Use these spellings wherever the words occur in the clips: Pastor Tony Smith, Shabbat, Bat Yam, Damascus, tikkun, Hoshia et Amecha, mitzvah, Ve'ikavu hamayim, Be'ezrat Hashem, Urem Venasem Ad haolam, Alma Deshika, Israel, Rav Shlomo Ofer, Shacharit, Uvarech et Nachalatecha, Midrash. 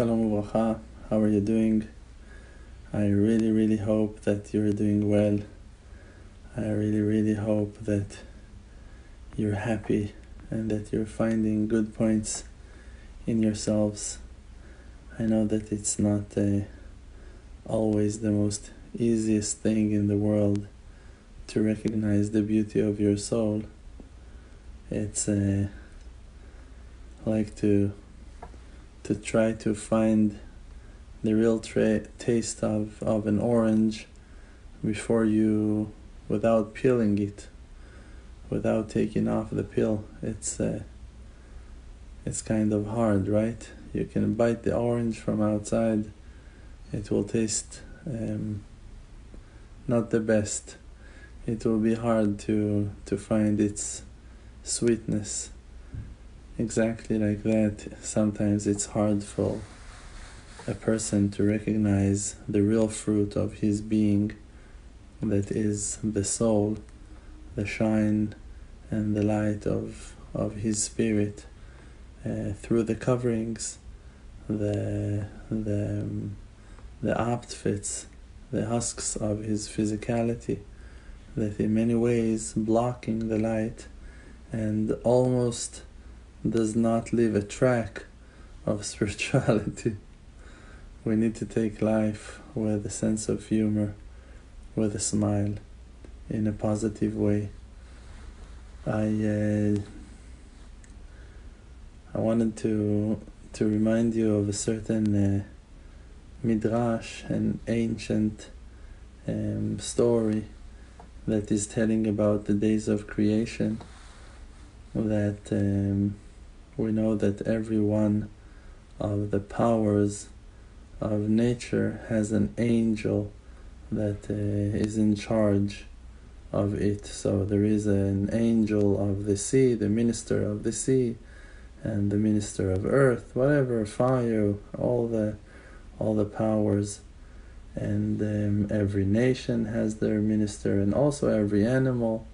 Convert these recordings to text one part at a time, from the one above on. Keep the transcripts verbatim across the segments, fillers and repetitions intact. Shalom Uvracha, how are you doing? I really, really hope that you're doing well. I really, really hope that you're happy and that you're finding good points in yourselves. I know that it's not uh, always the most easiest thing in the world to recognize the beauty of your soul. It's uh, like to to try to find the real tra- taste of, of an orange before you, without peeling it, without taking off the peel. It's uh, it's kind of hard, right? You can bite the orange from outside. It will taste um, not the best. It will be hard to, to find its sweetness. Exactly like that, sometimes it's hard for a person to recognize the real fruit of his being, that is the soul, the shine and the light of of his spirit, uh, through the coverings, the the um, the outfits, the husks of his physicality, that in many ways blocking the light and almost does not leave a track of spirituality. We need to take life with a sense of humor, with a smile, in a positive way. I uh, I wanted to to remind you of a certain uh, Midrash, an ancient um, story that is telling about the days of creation, that um, we know that every one of the powers of nature has an angel that uh, is in charge of it. So there is an angel of the sea, the minister of the sea, and the minister of earth, whatever, fire, all the all the powers. And um, every nation has their minister, and also every animal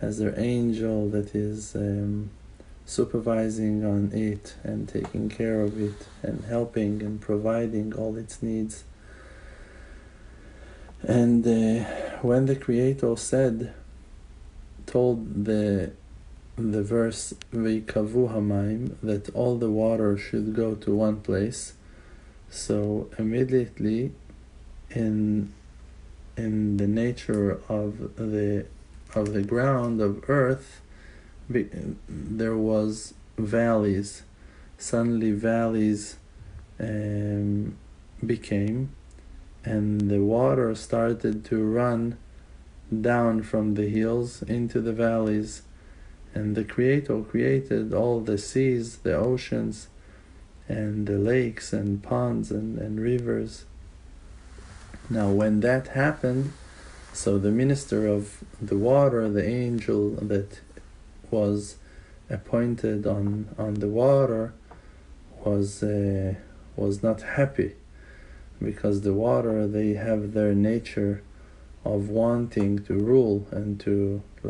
has their angel that is um, supervising on it and taking care of it and helping and providing all its needs. And uh, when the Creator said, told the the verse "Ve'ikavu hamayim," that all the water should go to one place, so immediately, in in the nature of the of the ground of earth, Be, there was valleys. Suddenly valleys um, became, and the water started to run down from the hills into the valleys, and the Creator created all the seas, the oceans, and the lakes and ponds and, and rivers. Now when that happened, so the minister of the water, the angel that was appointed on on the water, was uh, was not happy, because the water, they have their nature of wanting to rule, and to,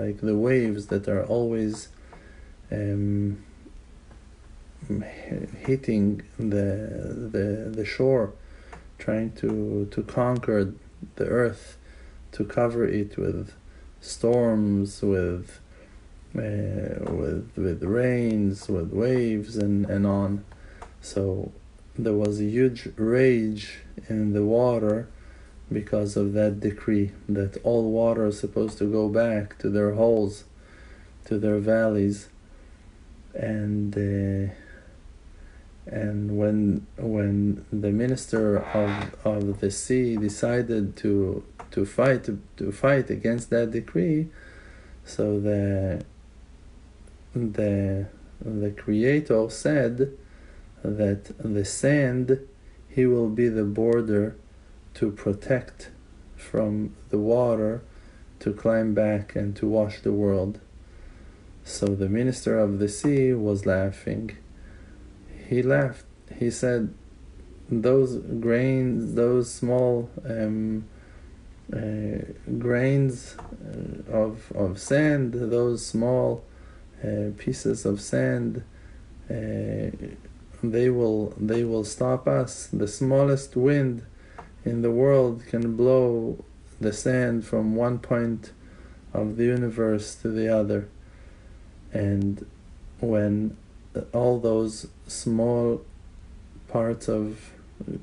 like the waves that are always um, hitting the the the shore, trying to to conquer the earth, to cover it with storms, with Uh, with with rains, with waves, and, and on. So there was a huge rage in the water because of that decree, that all water is supposed to go back to their holes, to their valleys. And uh, and when when the minister of of the sea decided to to fight to, to fight against that decree, so the The the Creator said that the sand, he will be the border to protect from the water to climb back and to wash the world. So the minister of the sea was laughing. He laughed. He said, "Those grains, those small um, uh, grains of of sand, those small." Uh, pieces of sand uh, they will they will stop us. The smallest wind in the world can blow the sand from one point of the universe to the other. And when all those small parts of,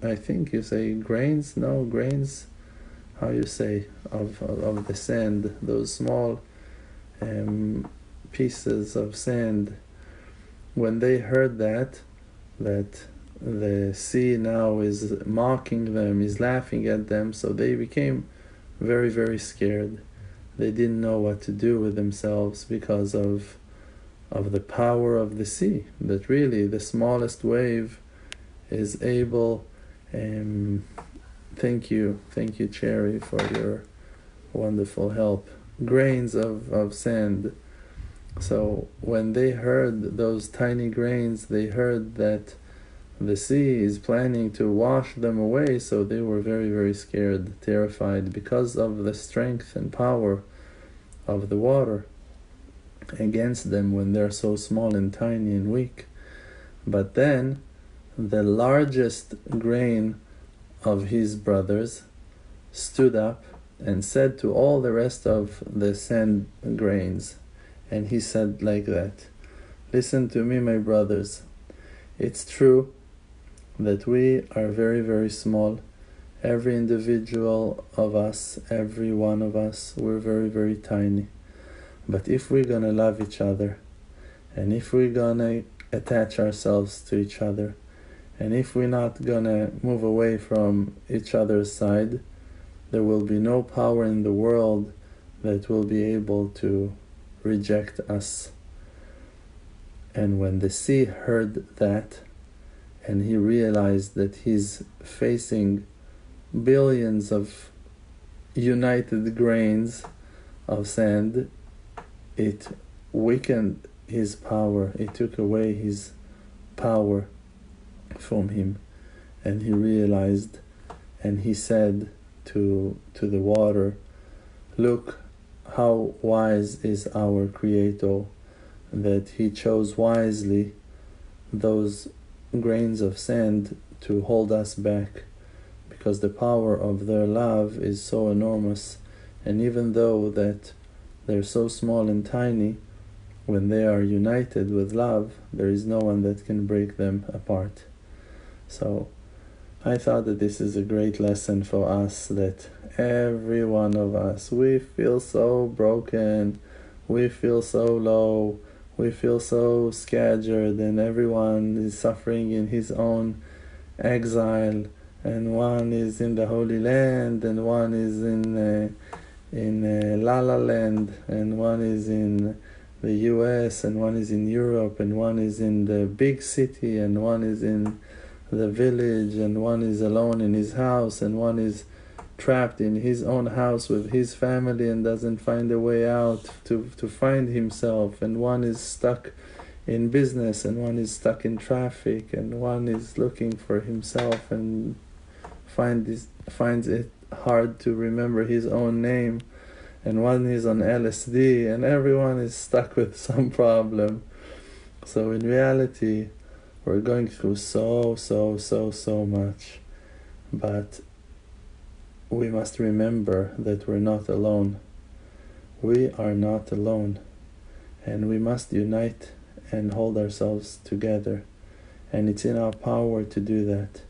I think you say grains, no grains, how you say, of, of, of the sand, those small um, pieces of sand, when they heard that, that the sea now is mocking them, is laughing at them, so they became very, very scared. They didn't know what to do with themselves because of of the power of the sea, that really the smallest wave is able. Um, thank you, thank you, Cherry, for your wonderful help. Grains of, of sand. So when they heard those tiny grains, they heard that the sea is planning to wash them away, so they were very, very scared, terrified, because of the strength and power of the water against them when they're so small and tiny and weak. But then the largest grain of his brothers stood up and said to all the rest of the sand grains, and he said like that, "Listen to me, my brothers. It's true that we are very, very small. Every individual of us, every one of us, we're very, very tiny. But if we're going to love each other, and if we're going to attach ourselves to each other, and if we're not going to move away from each other's side, there will be no power in the world that will be able to reject us." And when the sea heard that, and he realized that he's facing billions of united grains of sand, it weakened his power. It took away his power from him. And he realized, and he said to to the water, "Look how wise is our Creator, that he chose wisely those grains of sand to hold us back, because the power of their love is so enormous. And even though that they're so small and tiny, when they are united with love, there is no one that can break them apart." So I thought that this is a great lesson for us, that every one of us, we feel so broken, we feel so low, we feel so scattered, and everyone is suffering in his own exile, and one is in the Holy Land, and one is in uh, in uh, La La Land, and one is in the U S, and one is in Europe, and one is in the big city, and one is in the village, and one is alone in his house, and one is trapped in his own house with his family and doesn't find a way out to, to find himself, and one is stuck in business, and one is stuck in traffic, and one is looking for himself and find this, finds it hard to remember his own name, and one is on L S D, and everyone is stuck with some problem. So in reality, we're going through so, so, so, so much. But we must remember that we're not alone. We are not alone. And we must unite and hold ourselves together. And it's in our power to do that.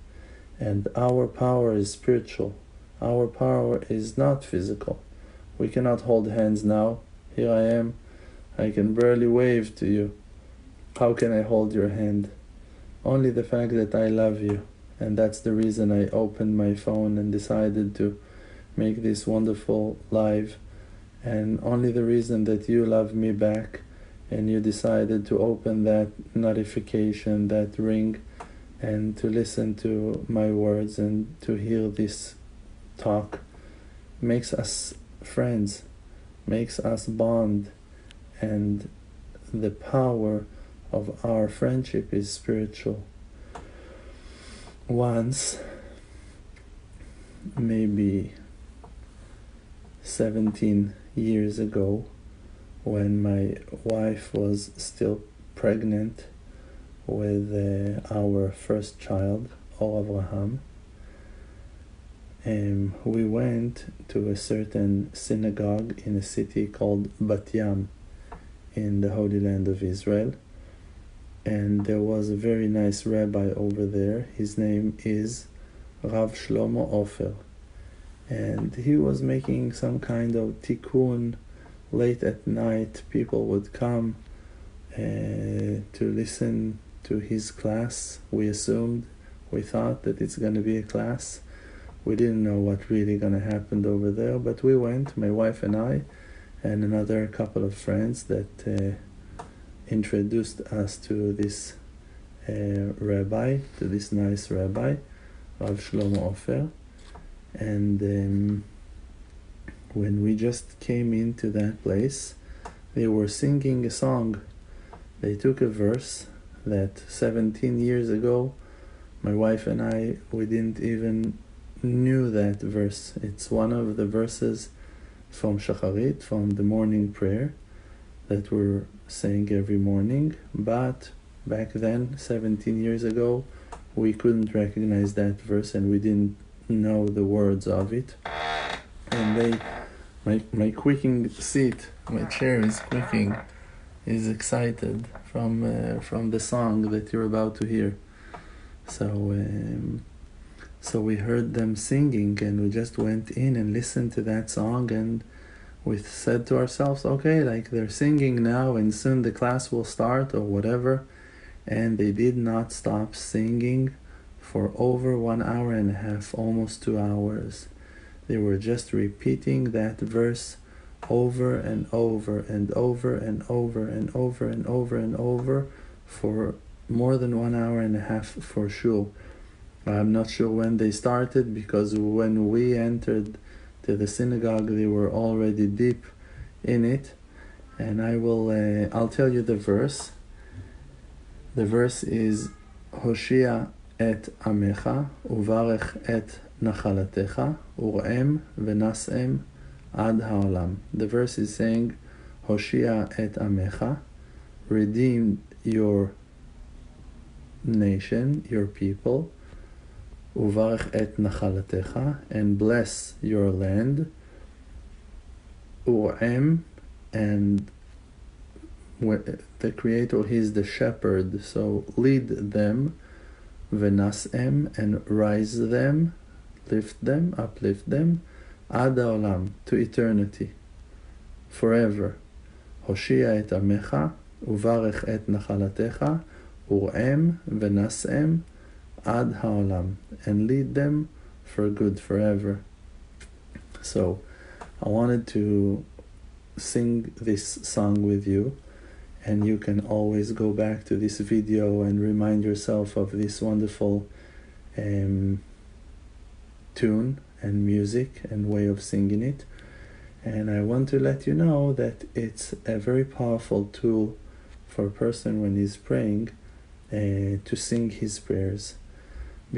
And our power is spiritual. Our power is not physical. We cannot hold hands now. Here I am. I can barely wave to you. How can I hold your hand? Only the fact that I love you. And that's the reason I opened my phone and decided to make this wonderful live. And only the reason that you love me back, and you decided to open that notification, that ring, and to listen to my words and to hear this talk, makes us friends, makes us bond. And the power of our friendship is spiritual. Once, maybe seventeen years ago, when my wife was still pregnant, with uh, our first child, Or Avraham. Um, we went to a certain synagogue in a city called Bat Yam in the Holy Land of Israel, and there was a very nice rabbi over there. His name is Rav Shlomo Ofer, and he was making some kind of tikkun. Late at night people would come uh, to listen to his class. We assumed, we thought that it's going to be a class. We didn't know what really going to happen over there, but we went, my wife and I, and another couple of friends that uh, introduced us to this uh, rabbi, to this nice rabbi, Rav Shlomo Ofer. And um, when we just came into that place, they were singing a song. They took a verse that seventeen years ago, my wife and I, we didn't even knew that verse. It's one of the verses from Shacharit, from the morning prayer that we're saying every morning. But back then, seventeen years ago, we couldn't recognize that verse and we didn't know the words of it. And they, my, my quaking seat, my chair is quaking, is excited from, uh, from the song that you're about to hear. So... Um, So we heard them singing and we just went in and listened to that song, and we said to ourselves, okay, like they're singing now and soon the class will start or whatever. And they did not stop singing for over one hour and a half, almost two hours. They were just repeating that verse over and over and over and over and over and over and over for more than one hour and a half for shul. I'm not sure when they started, because when we entered to the synagogue, they were already deep in it. And I will, uh, I'll tell you the verse. The verse is Hoshia et Amecha, Uvarech et Nachalatecha, Urem Venasem Ad haolam. The verse is saying, Hoshia et Amecha, redeem your nation, your people, Uvarech et Nachalatecha, and bless your land, U'em, and the Creator, He is the Shepherd, so lead them, Venas'em, and rise them, lift them, uplift them, Ad ha'olam, to eternity, forever. Hoshia et Amecha, Uvarech et Nachalatecha, U'em, Venas'em, Ad haolam, and lead them for good forever. So I wanted to sing this song with you, and you can always go back to this video and remind yourself of this wonderful um, tune and music and way of singing it. And I want to let you know that it's a very powerful tool for a person when he's praying uh, to sing his prayers.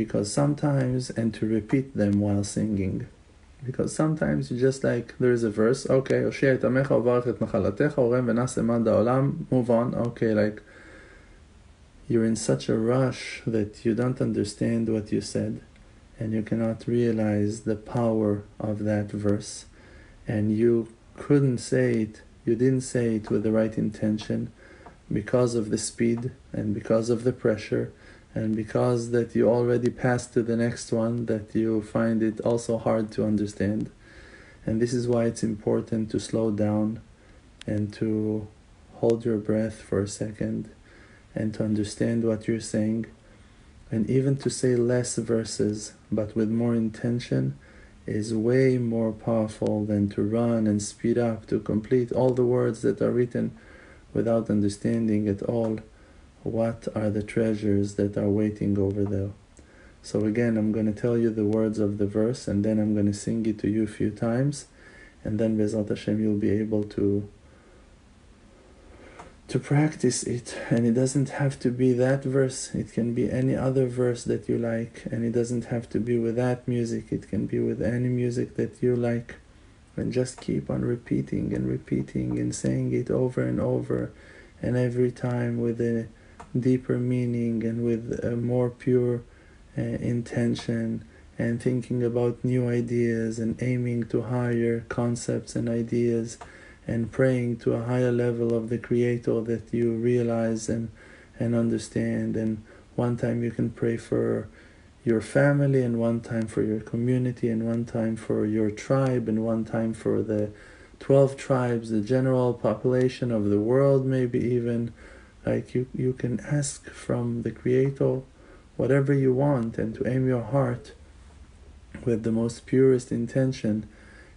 Because sometimes, and to repeat them while singing. Because sometimes you just like, there is a verse, okay, Hoshia et Amecha, Uvarech et Nachalatecha, Urem Venasem Ad haolam, move on, okay, like, you're in such a rush that you don't understand what you said, and you cannot realize the power of that verse, and you couldn't say it, you didn't say it with the right intention, because of the speed, and because of the pressure, and because that you already passed to the next one, that you find it also hard to understand. And this is why it's important to slow down and to hold your breath for a second and to understand what you're saying, and even to say less verses but with more intention is way more powerful than to run and speed up to complete all the words that are written without understanding at all what are the treasures that are waiting over there. So again, I'm going to tell you the words of the verse, and then I'm going to sing it to you a few times, and then Be'ezrat Hashem you'll be able to to practice it. And it doesn't have to be that verse, it can be any other verse that you like, and it doesn't have to be with that music, it can be with any music that you like. And just keep on repeating and repeating and saying it over and over, and every time with a deeper meaning and with a more pure uh, intention, and thinking about new ideas and aiming to higher concepts and ideas, and praying to a higher level of the Creator that you realize and, and understand. And one time you can pray for your family, and one time for your community, and one time for your tribe, and one time for the twelve tribes, the general population of the world, maybe even. Like you, you can ask from the Creator whatever you want, and to aim your heart with the most purest intention.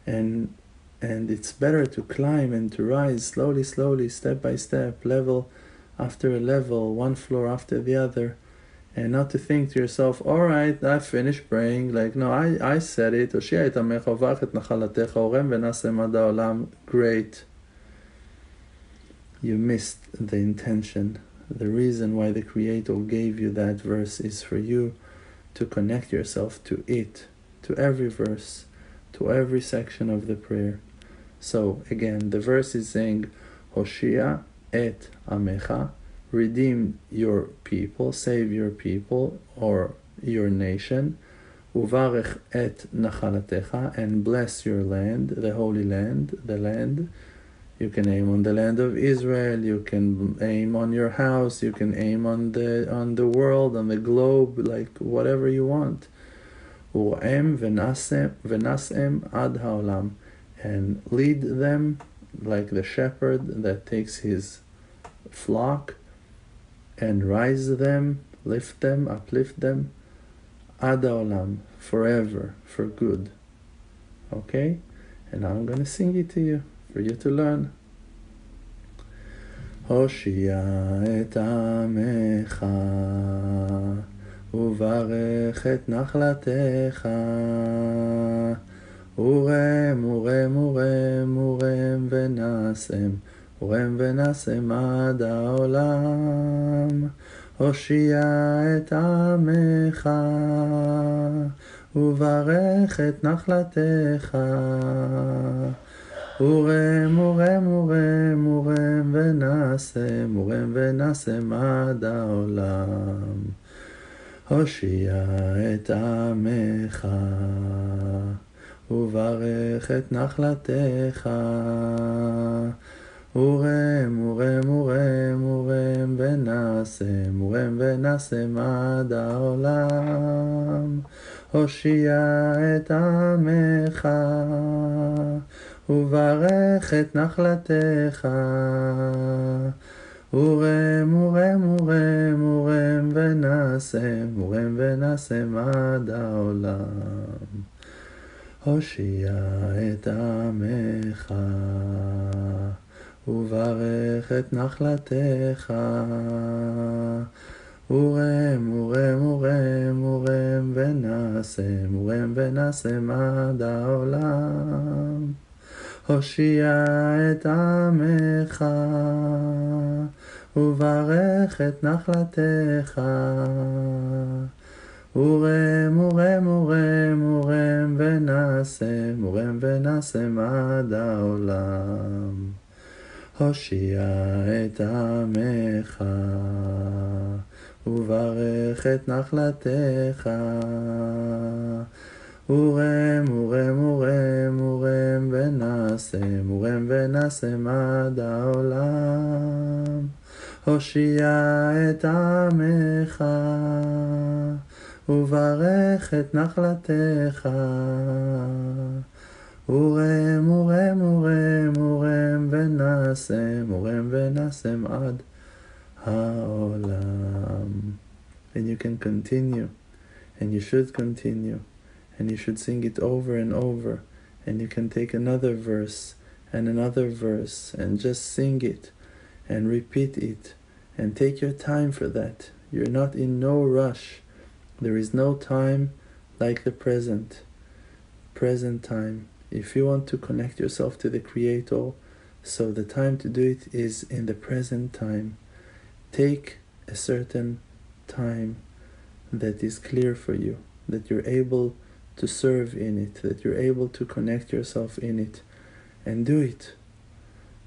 And and it's better to climb and to rise slowly, slowly, step by step, level after level, one floor after the other, and not to think to yourself, all right, I finished praying. Like, no, I, I said it, Hoshia et Amecha, Uvarech et Nachalatecha, Urem Venasem Ad haolam, great. You missed the intention. The reason why the Creator gave you that verse is for you to connect yourself to it, to every verse, to every section of the prayer. So again, the verse is saying, Hoshia et Amecha, redeem your people, save your people or your nation, Uvarech et Nachalatecha, and bless your land, the holy land, the land. You can aim on the land of Israel, you can aim on your house, you can aim on the on the world, on the globe, like whatever you want. Urem Venasem Ad haolam, and lead them like the shepherd that takes his flock, and rise them, lift them, uplift them, Ad haolam, forever, for good. Okay? And I'm going to sing it to you, for you to learn. Hoshia et Amecha, Uvarech et Nachlatecha, Urem, Urem, Urem, Urem Venasem, Urem Venasem Ad haolam. Hoshia et Amecha, Uvarech et Nachlatecha, Urem, Urem, Urem, Urem Venasem, Urem Venasem Ad haolam. Hoshia et Amecha, Uvarech et Nachlatecha, Urem, Urem, Urem, Urem Venasem, Urem Venasem Ad haolam. Hoshia et Amecha, Uvarech et Nachlatecha, Urem, Urem, Urem, Urem Venasem, Urem Venasem Ad haolam. Hoshia et Amecha, Uvarech et Nachlatecha, Urem, Urem, Urem, Urem Venasem, Urem Venasem Ad haolam. Hoshia et Amecha, Uvarech et Nachlatecha, Urem, Urem, Urem, Urem Venasem, Urem Venasem Ad haolam. Hoshia et Amecha, Uvarech et Nachlatecha, Urem, Urem, Urem, Urem Venasem, Urem Venasem Ad haolam. Hoshia et Amecha, Uvarech et Nachlatecha, Urem, Urem, Urem, Urem Venasem, Urem Venasem Ad haolam. And you can continue, and you should continue, and you should sing it over and over, and you can take another verse and another verse and just sing it and repeat it, and take your time for that. You're not in no rush. There is no time like the present present time. If you want to connect yourself to the Creator, so the time to do it is in the present time. Take a certain time that is clear for you, that you're able to serve in it, that you're able to connect yourself in it, and do it.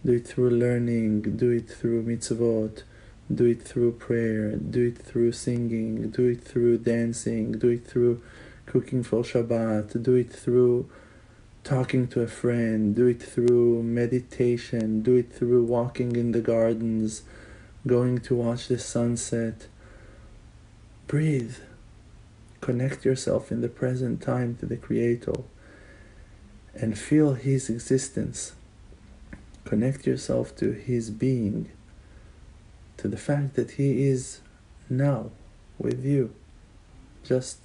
Do it through learning, do it through mitzvot, Do it through prayer, do it through singing, do it through dancing, do it through cooking for Shabbat, do it through talking to a friend, do it through meditation, do it through walking in the gardens, going to watch the sunset. Breathe. Connect yourself in the present time to the Creator and feel His existence. Connect yourself to His being, to the fact that He is now with you, just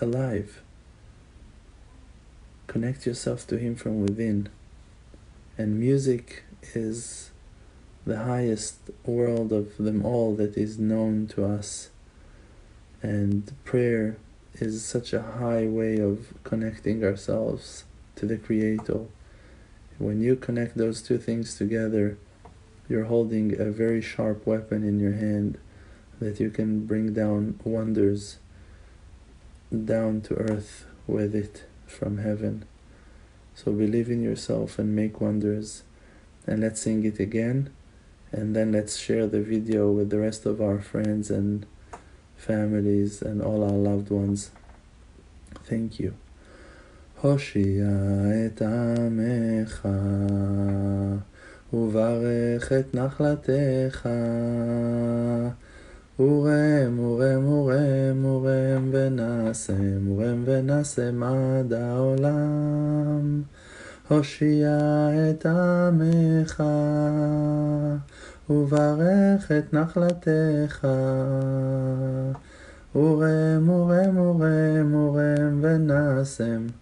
alive. Connect yourself to Him from within. And music is the highest world of them all that is known to us. And prayer is such a high way of connecting ourselves to the Creator. When you connect those two things together, you're holding a very sharp weapon in your hand that you can bring down wonders down to earth with it from heaven. So believe in yourself and make wonders. And let's sing it again. And then let's share the video with the rest of our friends and families and all our loved ones. Thank you. Hoshia et Amecha, Uvarech et Nachalatecha, Urem, Urem, Urem, Urem Venasem, Urem Venasem Ad haolam. Hoshia et Amecha, Uvarech et Nachalatecha, Urem, Urem, Urem, Urem Venasem,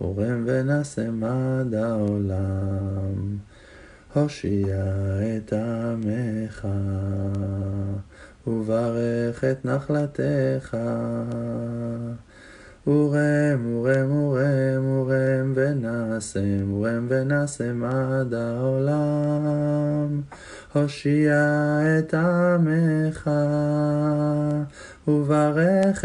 Urem Venasem Ad haolam. Hoshia et Amecha, Uvarech et Nachalatecha, Urem, Urem, Urem, Urem Venasem, Urem Venasem Ad haolam. Hoshia et Amecha, Uvarech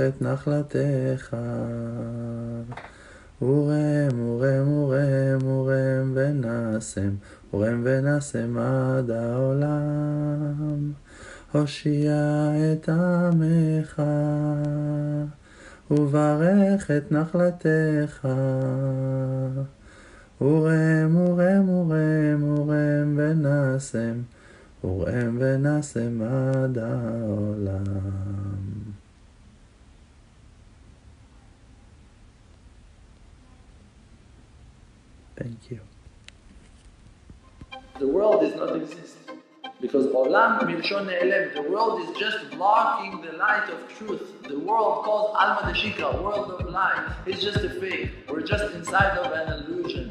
et Nachalatecha, Urem, Urem, Urem, Urem Venasem, Urem Venasem Ad haolam. Hoshia et Amecha, Uvarech et Nachalatecha, Urem, Urem, Urem, Urem Venasem, Urem Venasem Ad haolam. Hoshia et Amecha, Uvarech et Nachalatecha, Urem, Urem, Urem, Urem Venasem, Urem Venasem Ad haolam. Thank you. The world does not exist because Olam Milshon Elem, the world is just blocking the light of truth. The world called Alma Deshika, world of light, is just a fake. We're just inside of an illusion.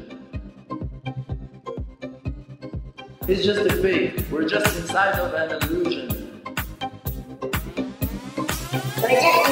It's just a fake. We're just inside of an illusion.